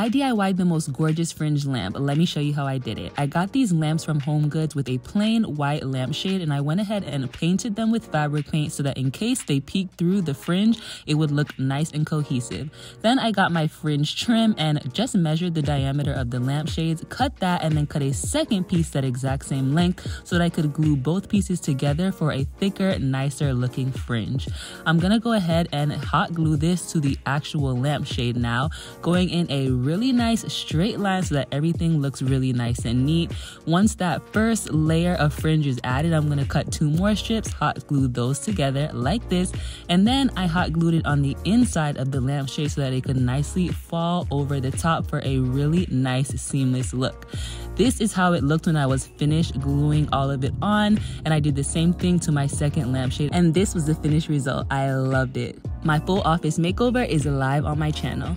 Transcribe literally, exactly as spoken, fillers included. I D I Y'd the most gorgeous fringe lamp. Let me show you how I did it. I got these lamps from HomeGoods with a plain white lampshade, and I went ahead and painted them with fabric paint so that in case they peeked through the fringe, it would look nice and cohesive. Then I got my fringe trim and just measured the diameter of the lampshades, cut that, and then cut a second piece that exact same length so that I could glue both pieces together for a thicker, nicer looking fringe. I'm gonna go ahead and hot glue this to the actual lampshade now, going in a really nice straight line so that everything looks really nice and neat. Once that first layer of fringe is added, I'm gonna cut two more strips, hot glue those together like this, and then I hot glued it on the inside of the lampshade so that it could nicely fall over the top for a really nice seamless look. This is how it looked when I was finished gluing all of it on, and I did the same thing to my second lampshade, and this was the finished result. I loved it. My full office makeover is live on my channel.